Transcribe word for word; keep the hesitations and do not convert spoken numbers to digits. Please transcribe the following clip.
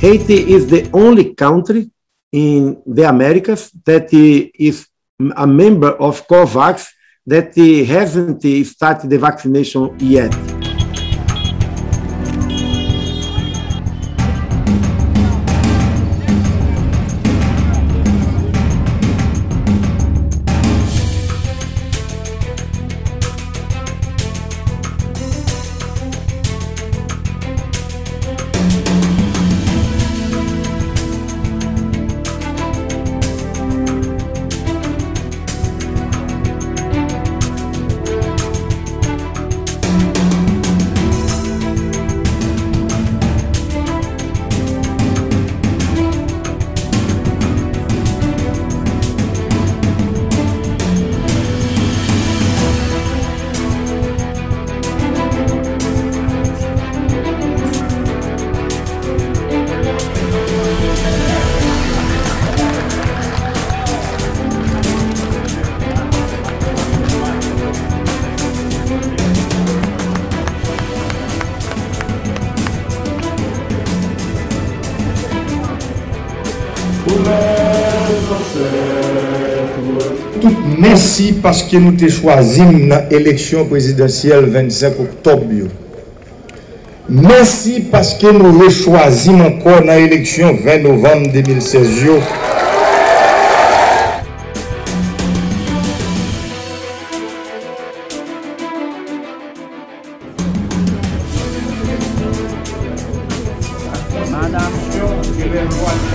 Haiti is the only country in the Americas that is a member of COVAX that hasn't started the vaccination yet. Tout merci parce que nous t'ai choisi dans l'élection présidentielle vingt-cinq octobre. Merci parce que nous le choisi encore dans l'élection vingt novembre deux mille seize. Madame,